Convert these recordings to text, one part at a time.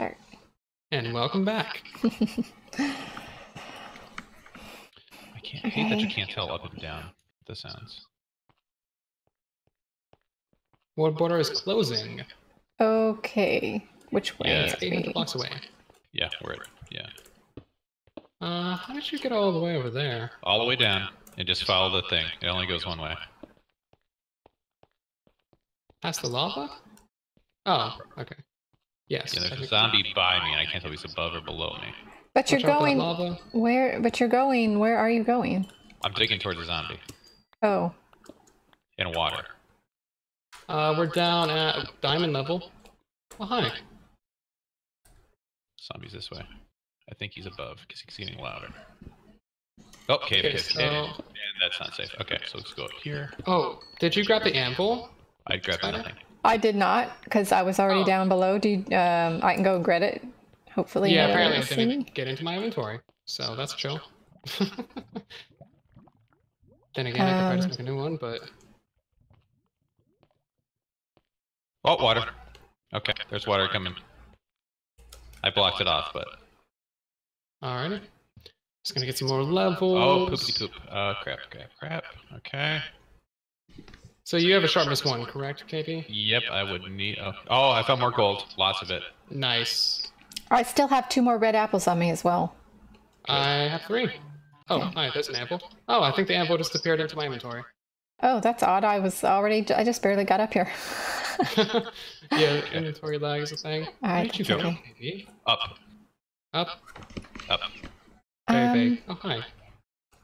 Start. And welcome back. I hate that you can't tell up and down the sounds. World border is closing. Okay. Which way? Yeah, 800 blocks away. Yeah, we're at, yeah. How did you get all the way over there? All the way down, and just follow the thing. It only goes one way. Past the lava? Oh, okay. Yes. Yeah, there's a zombie by me, and I can't tell if he's above or below me. But you're going... Where? But you're going... Where are you going? I'm digging towards the zombie. Oh. In water. We're down at diamond level. Oh, hi. Zombie's this way. I think he's above, because he's getting louder. Oh, cave, okay, so... And that's not safe. Okay, so let's go up here. Oh, did you grab the anvil? I grabbed nothing. I did not, because I was already down below. Do you, I can go and grab it. Hopefully, yeah. Apparently, I didn't get into my inventory, so that's chill. Then again, I could probably just make a new one, but oh, water. Okay, there's water coming. I blocked it off, but alrighty. Just gonna get some more levels. Oh, poopy poop. Crap, crap, crap. Okay. So you have a sharpness one, correct, KP? Yep, I would need. Oh, I found more gold. Lots of it. Nice. I still have 2 more red apples on me as well. I have 3. Oh, hi, there's an apple. Oh, I think the apple just appeared into my inventory. Oh, that's odd. I was already... I just barely got up here. Yeah, inventory lag is a thing. Alright, that's okay. Up. Up. Up. Very big. Oh, hi.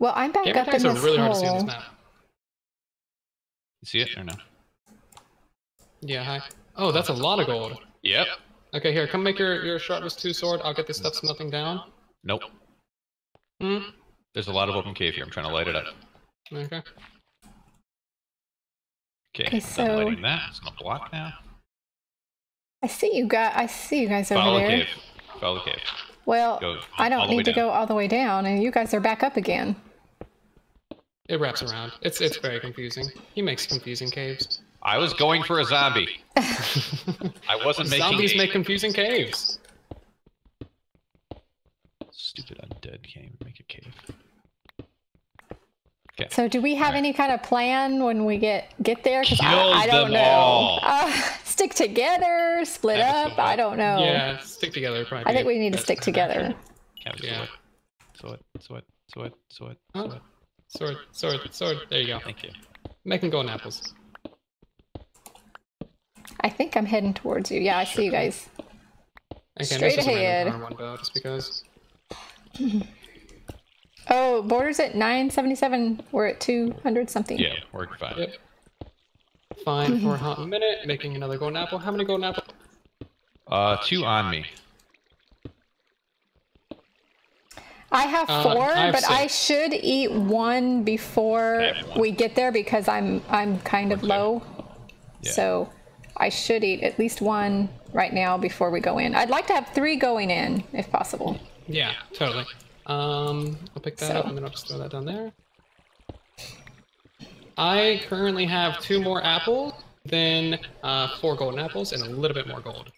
Well, I'm back up in this hole. Really hard to see on this map. You see it or no? Yeah, hi. Oh, that's a lot of gold. Yep. Okay, here, come make your sharpness 2 sword. I'll get this stuff smelting down. Nope. Hmm? There's a lot of open cave here. I'm trying to light it up. Okay. Okay, so I'm lighting that. It's on a block now. I see you guys. I see you guys over there. Follow the cave. Well, I don't need to go all the way down, and you guys are back up again. It wraps around. It's very confusing. He makes confusing caves. I was going for a zombie. I wasn't making... Zombies make confusing caves. Stupid undead can't even make a cave. Okay. So do we have any kind of plan when we get there? Because I don't know. Stick together, split up, I don't know. Yeah, stick together probably. I think we need to stick together. Yeah. Sword, sword, sword, sword, sword. Sword, sword, sword. There you go. Thank you. Making golden apples. I think I'm heading towards you. Yeah, I see you guys. Okay, straight ahead. Just because. Oh, border's at 977. We're at 200 something. Yeah, we're at 5. Yep. Fine for a hot minute. Making another golden apple. How many golden apples? 2 on me. I have 4, I have but 6. I should eat 1 before we get there because I'm kind of low. Yeah. So I should eat at least 1 right now before we go in. I'd like to have 3 going in, if possible. Yeah, totally. I'll pick that up and then I'll just throw that down there. I currently have 2 more apples, then 4 golden apples and a little bit more gold.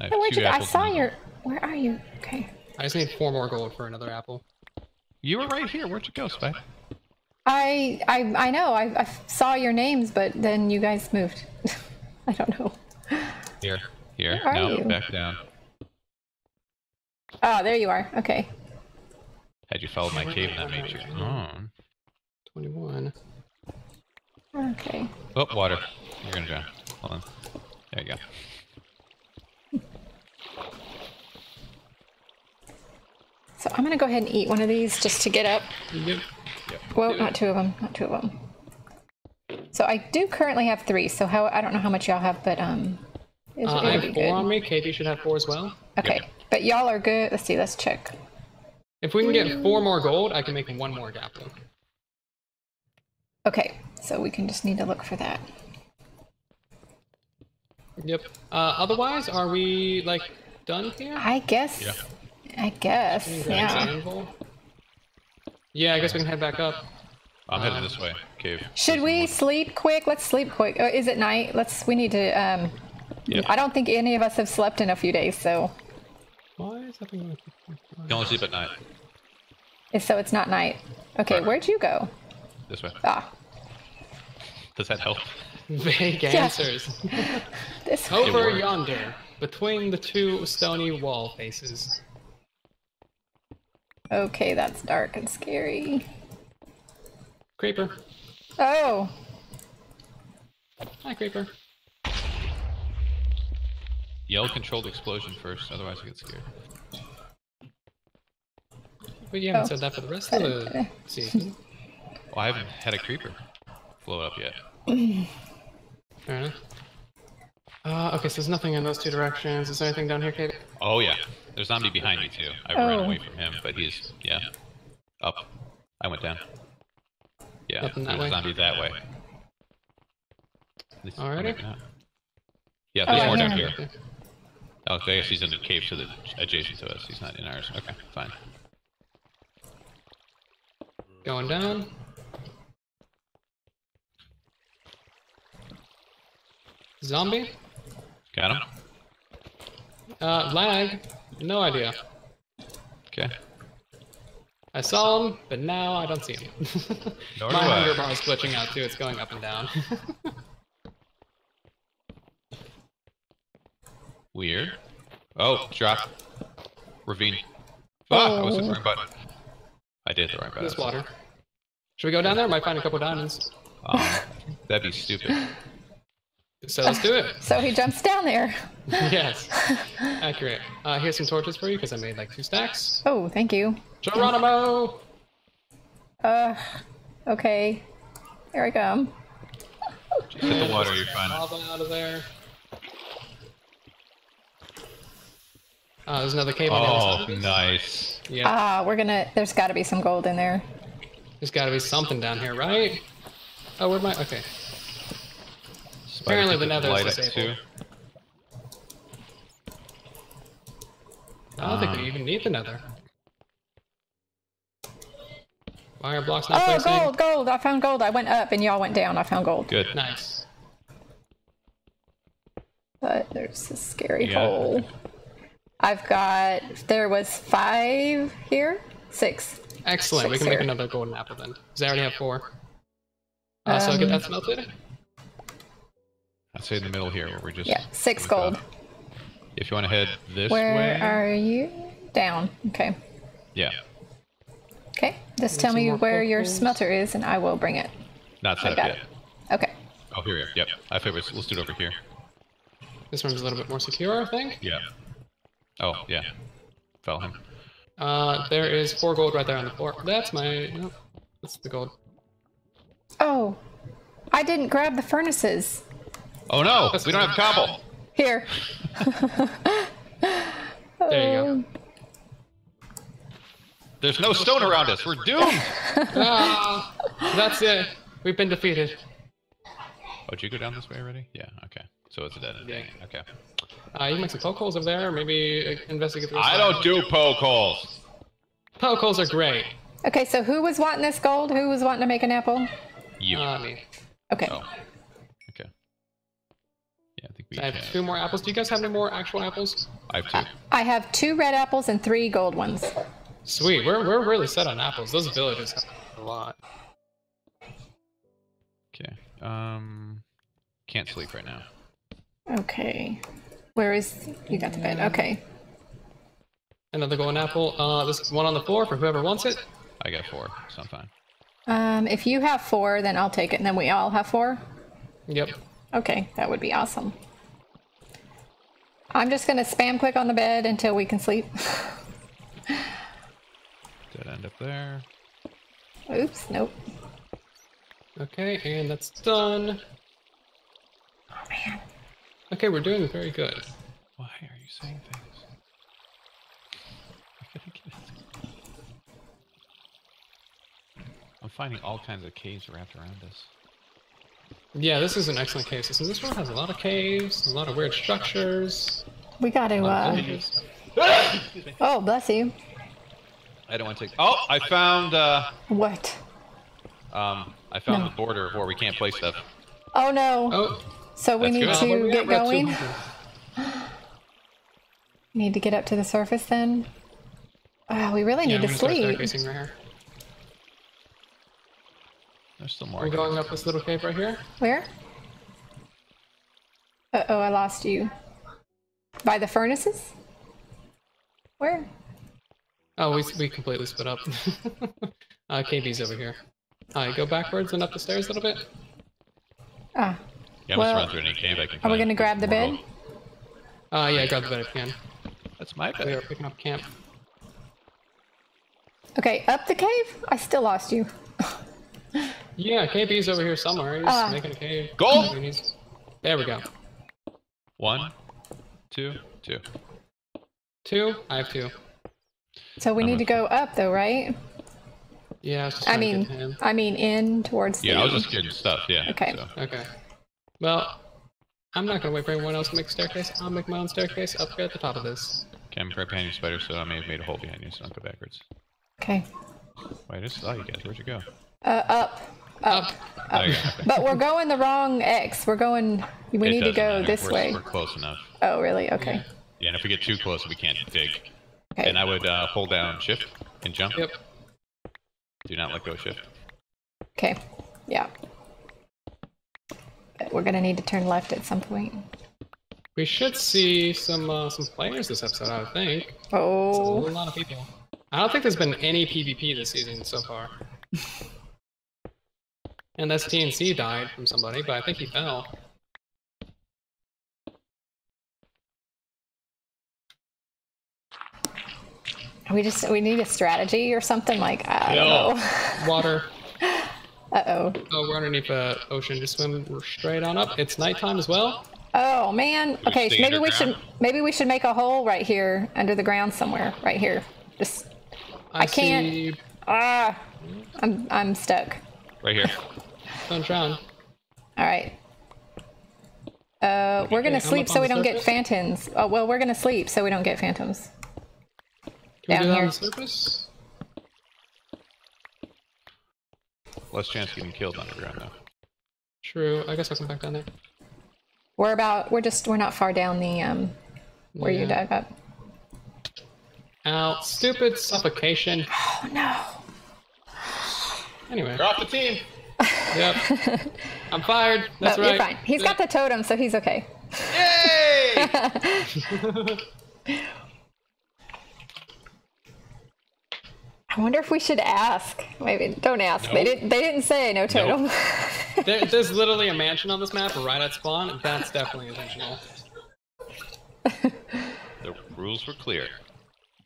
I saw your... Where are you? Okay. I just need 4 more gold for another apple. You were right here. Where'd you go, Spike? I know. I saw your names, but then you guys moved. I don't know. Here, here, no, back down. Oh, there you are. Okay. Had you followed my cave, that made you. Oh. 21. Okay. Oh, water. You're gonna drown. Hold on. There you go. So I'm gonna go ahead and eat 1 of these just to get up. Yep. Yep. Well, not 2 of them. Not 2 of them. So I do currently have 3. So how I don't know how much y'all have, but I have 4 on me. Katie should have 4 as well. Okay, yeah. But y'all are good. Let's see. Let's check. If we can get 4 more gold, I can make 1 more apple. Okay, so we can just need to look for that. Yep. Otherwise, are we like done here? I guess. Yeah. I guess. Yeah. Yeah. I guess we can head back up. I'm headed this way. Cave. Should we sleep quick? Let's sleep quick. Oh, is it night? We need to, I don't think any of us have slept in a few days, so. is that alone? You only sleep at night. So it's not night. Okay, right. Where'd you go? This way. Ah. Does that help? Vague answers. This over yonder, between the two stony wall faces. Okay, that's dark and scary. Creeper. Oh. Hi, Creeper. Yell controlled explosion first, otherwise I get scared. But you haven't said that for the rest of the season. Well, I haven't had a creeper blow up yet. Fair enough. Okay, so there's nothing in those two directions. Is there anything down here, Kate? Oh, yeah. There's zombie behind you, too. I ran away from him, but he's, yeah, up. I went down. Yeah, there's zombie that way. Alrighty. Yeah, there's more down here. Oh, okay, I guess he's in the cave to the adjacent to us. He's not in ours. Okay, fine. Going down. Zombie. Got him. Lag. No idea. Okay. I saw him, but now I don't see him. My hunger bar is glitching out too. It's going up and down. Weird. Oh, drop. Ravine. Ah, I was in the wrong button. I did the right button. There's water. Should we go down there? Might find a couple diamonds. That'd be stupid. So let's do it. So he jumps down there. Yes. Accurate. Here's some torches for you because I made like 2 stacks. Oh, thank you. Geronimo! Okay. Here I come. Just hit the water, you're fine. Lava out of there. There's another cave on the other side. Oh, nice. Yeah. We're gonna... There's gotta be some gold in there. There's gotta be something down here, right? Oh, where am I? Okay. Apparently the nether is disabled. I don't think we even need the nether. Wire blocks not placing. Oh, gold, gold! I found gold. I went up and y'all went down. I found gold. Good. Nice. But there's this scary hole. I've got... There was 5 here? 6. Excellent. 6 we can make another golden apple then. Because I already have 4. So I'll get that smelted. I'd say in the middle here where we're just... Yeah, 6 gold. Up. If you want to head this way... Where are you? Down. Okay. Yeah. Okay. Just tell me where your smelter is and I will bring it. Not set up yet. Okay. Oh, here we are. Yep. I figured let's do it over here. This one's a little bit more secure, I think? Yeah. Oh, yeah. Follow him. There is 4 gold right there on the floor. That's my... Nope. That's the gold. Oh. I didn't grab the furnaces. Oh no! We don't have cobble! Here. There you go. There's no stone around us! We're doomed! That's it. We've been defeated. Oh, did you go down this way already? Yeah, okay. So it's a dead end. Yeah. Okay. You can make some poke holes over there, maybe investigate this. I don't do poke holes! Poke holes are great. Okay, so who was wanting this gold? Who was wanting to make an apple? You. Me. Okay. Oh. Okay. Yeah, I think we have 2 more apples. Do you guys have any more actual apples? I have 2. I have 2 red apples and 3 gold ones. Sweet. We're really set on apples. Those villagers have a lot. Okay. Can't sleep right now. Okay. Where is... You got the bed. Okay. Another golden apple. This one on the floor for whoever wants it. I got 4, so I'm fine. If you have 4, then I'll take it, and then we all have 4? Yep. Okay, that would be awesome. I'm just gonna spam click on the bed until we can sleep. Dead end up there. Oops, nope. Okay, and that's done. Oh, man. Okay, we're doing very good. Why are you saying things? I'm finding all kinds of caves wrapped around us. Yeah, this is an excellent cave system. This one has a lot of caves, a lot of weird structures. We got to, Oh, bless you. I don't want to take... Oh, I found, What? I found the border of where we can't play stuff. Oh, no. Oh. So we need to get going. Need to get up to the surface then. Oh, we really need to sleep. Right here. There's still more. We're going up this little cave right here. Where? Uh-oh, I lost you. By the furnaces? Where? Oh, we completely split up. KB's over here. Alright, go backwards and up the stairs a little bit. Ah. Yeah, well, let's run through any cave I can. Are we gonna grab the bed? Yeah, grab the bed if you can. That's my bed. We are picking up camp. Okay, up the cave? I still lost you. Yeah, KB's over here somewhere. He's making a cave. Gold! There we go. One, two, two. Two? I have two. So we need to go up though, right? Yeah, I was just I mean in towards the... Yeah, I was just getting stuff, yeah. Okay. So. Okay. Well, I'm not gonna wait for everyone else to make a staircase. I'll make my own staircase up here at the top of this. Okay, I'm right behind you, Spider, so I may have made a hole behind you, so don't go backwards. Okay. Wait, I just saw you guys. Where'd you go? Up. There you go. But we're going the wrong X. We're going... We need to go this way. We're close enough. Oh, really? Okay. Yeah. Yeah, and if we get too close, we can't dig. Okay. And I would hold down shift and jump. Yep. Do not let go of shift. Okay. Yeah. We're gonna need to turn left at some point. We should see some players this episode, I would think. Oh. It's a whole lot of people. I don't think there's been any PvP this season so far. Unless TNC died from somebody, but I think he fell. We need a strategy or something, like, I don't know. Water. Uh-oh. Oh, we're underneath the ocean. Just swim straight on up. It's nighttime as well. Oh, man. Okay, so maybe we should make a hole right here under the ground somewhere. Right here. Just... I can't... See... Ah! I'm stuck. Right here. Don't drown. Alright. We're gonna sleep so we don't get phantoms. Oh, well, we're gonna sleep so we don't get phantoms. Down here. On the surface? Less chance of getting killed underground, though. True. I guess I'll come back down there. We're not far down the where you dug up. Ow! Stupid suffocation. Oh no. Anyway. You're off the team. Yep. I'm fired. That's right. You're fine. He's got the totem, so he's okay. Yay! I wonder if we should ask. Maybe don't ask. Nope. They didn't say no totem. Nope. There's literally a mansion on this map right at spawn. That's definitely intentional. The rules were clear.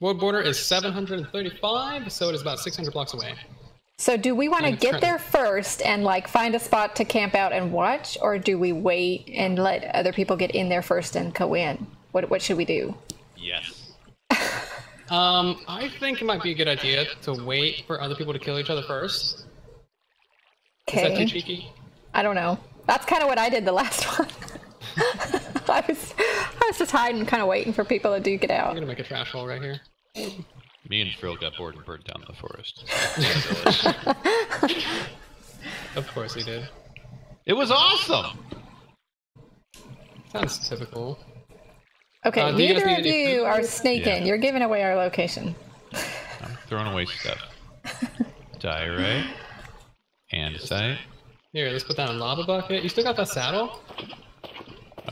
World border is 735, so it is about 600 blocks away. So do we want to get there first and like find a spot to camp out and watch, or do we wait and let other people get in there first and go in? What should we do? Yes. I think it might be a good idea to wait for other people to kill each other first. Okay. Is that too cheeky? I don't know. That's kind of what I did the last one. I was just hiding, kind of waiting for people to get out. I'm gonna make a trash hole right here. Me and Frill got bored and burned down the forest. Of course he did. It was awesome! Sounds typical. Okay, neither of you are sneaking. Yeah. You're giving away our location. I'm throwing away stuff. Diorite. Andesite. Here, let's put that in a lava bucket. You still got that saddle?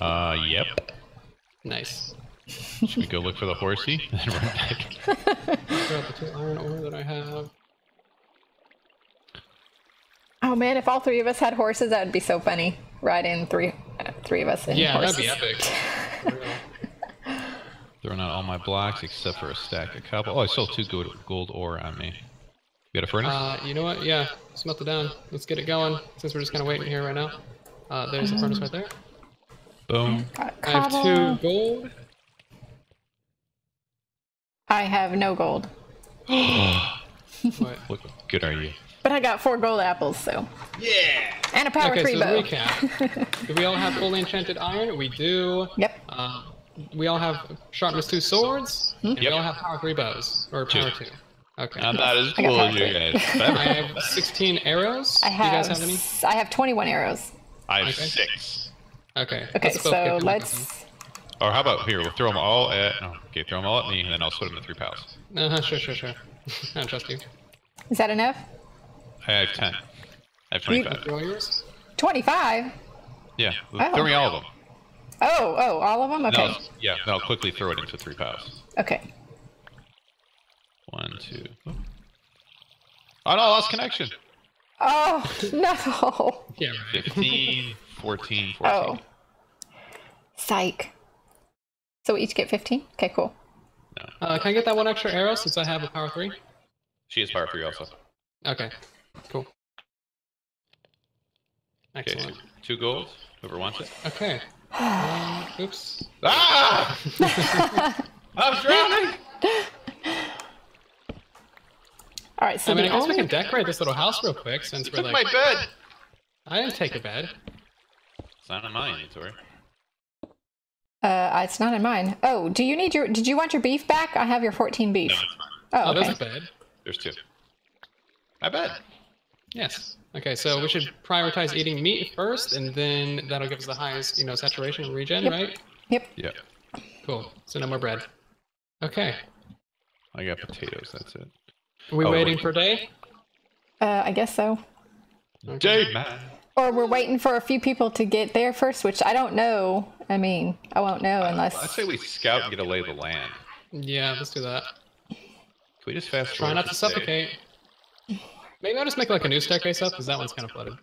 Yep. Nice. Should we go look for the horsey? Then run back. Grab the 2 iron ore that I have. Oh man, if all 3 of us had horses, that would be so funny. Ride in three of us in horses. Yeah, that'd be epic. Throwing out all my blocks except for a stack of cobble. Oh, I still have 2 gold ore on me. You got a furnace? You know what? Yeah, smelt it down. Let's get it going, since we're just kind of waiting here right now. There's the furnace right there. Boom. I have 2 gold. I have no gold. What good are you? But I got 4 gold apples, so. Yeah! And a power 3 bow. Okay, so recap. Do we all have fully enchanted iron? We do. Yep. We all have sharpness 2 swords, and we all have power 3 bows, or power 2. Okay. I'm not as cool as you guys. I have 16 arrows. Do you guys have any? I have 21 arrows. I have 6. Okay. Okay, so let's Or how about here? We'll throw them all at. Oh, okay, throw them all at me, and then I'll split them to 3 pals. Sure. I don't trust you. Is that enough? I have 10. I have 25. Throw yours. 25. Yeah. Oh. Throw me all of them. Oh, all of them. Okay. No, yeah. No, I'll quickly throw it into 3 pals. Okay. 1, 2. Oh no! I lost connection. Oh no. Yeah. 15. 14. 14. Oh. Psych. So we each get 15? Okay, cool. No. Can I get that 1 extra arrow since I have a power 3? She is power 3 also. Okay, cool. Excellent. Okay, 2 gold. Whoever wants it. Okay. Oops. Ah! I'm drowning! All right. So I mean, I guess we can decorate this little house real quick since you took my bed. I didn't take a bed. It's not in my inventory. It's not in mine. Oh, do you need your? Did you want your beef back? I have your 14 beef. No, it's fine. Oh, okay. There's a bed. There's 2. I bet. Yes. Okay, so we should prioritize eating meat first, and then that'll give us the highest, you know, saturation and regen, yep. Right? Yep. Cool. So no more bread. Okay. I got potatoes. That's it. Are we waiting for day? I guess so. Okay. Day, man. Or we're waiting for a few people to get there first, which I don't know. I mean, I won't know unless... I'd say we scout and get a lay of the land. Yeah, let's do that. Can we just fast forward? Try not to suffocate. Maybe I'll just make like a new staircase up, because that one's kind of flooded.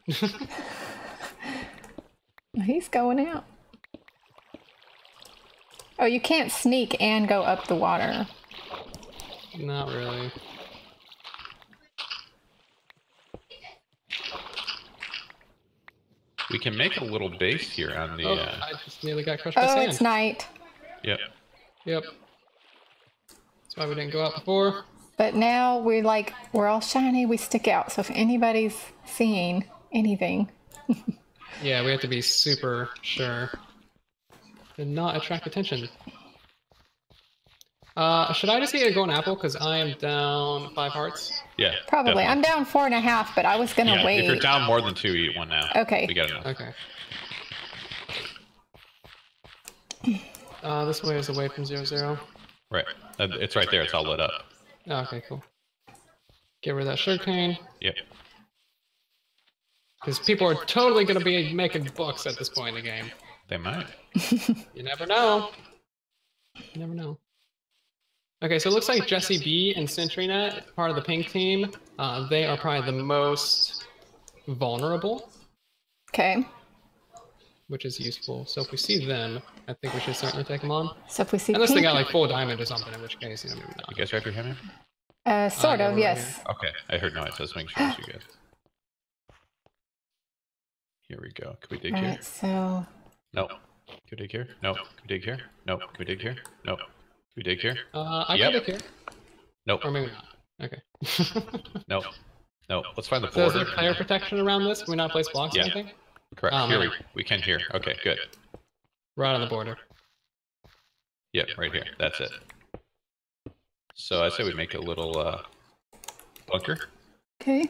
He's going out. Oh, you can't sneak and go up the water. Not really. We can make a little base here on the... Oh, I just nearly got crushed by sand. It's night. Yep. That's why we didn't go out before. But now we're all shiny, we stick out. So if anybody's seeing anything... Yeah, we have to be super sure and not attract attention. Should I just eat a golden apple? Because I am down 5 hearts. Yeah, probably. Definitely. I'm down 4.5, but I was going to wait. If you're down more than 2, eat 1 now. Okay. We got enough. Okay. This way is away from 0-0. Right. It's right there. It's all lit up. Okay, cool. Get rid of that sugar cane. Yep. Because people are totally going to be making books at this point in the game. They might. You never know. You never know. Okay, so it looks like Jessiie B and SentreNet, part of the pink team, they are probably the most vulnerable. Okay. Which is useful. So if we see them, I think we should certainly take them on. So if we see unless pink, they got like full diamond or something, in which case, you know, maybe not. You guys right behind me? Sort of, yes. Right okay, I heard noise, so let's make sure it's you guys. Here we go. Can we dig here? So... No. Can we dig here? No. Can we dig here? No. Can we dig here? No. We dig here? I can dig here. Nope. Or maybe not. Okay. Nope. Nope. Let's find the border. So is there player protection around this? Can we not place blocks or anything? Correct. Here we can here. Okay, good. Right on the border. Yep, right here. That's it. So I say we make a little bunker. Okay.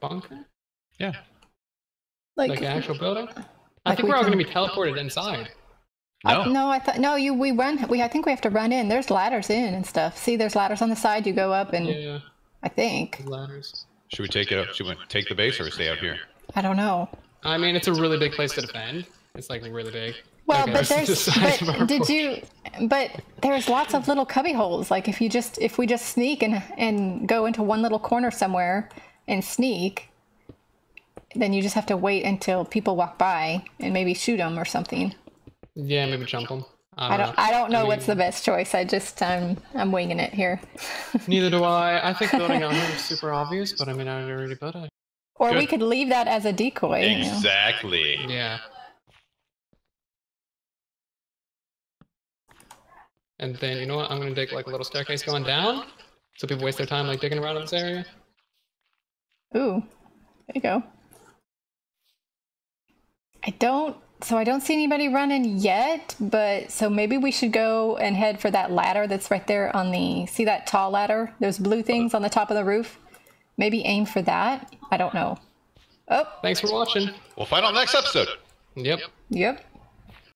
Bunker? Yeah. Like an actual building? I think we're all going to be teleported inside. No. I think we have to run in. There's ladders in and stuff. See, there's ladders on the side. You go up and I think. Ladders. Should we take it up? Should we take the base or stay out here? I don't know. I mean, it's a really big place to defend. It's like really big. Well, okay, but there's there's lots of little cubby holes. Like if we just sneak and go into one little corner somewhere and sneak, then you just have to wait until people walk by and maybe shoot them or something. Yeah, maybe jump them. I don't know what's the best choice. I just I'm winging it here. Neither do I. I think building on here is super obvious, but I mean I already built it. Or we could leave that as a decoy. Exactly. You know? Yeah. And then you know what? I'm gonna dig like a little staircase going down, so people waste their time like digging around in this area. Ooh, there you go. I don't see anybody running yet, but so maybe we should go and head for that ladder that's right there on the... See that tall ladder? Those blue things on the top of the roof? Maybe aim for that? I don't know. Oh! Thanks for watching. We'll find out next episode. Yep.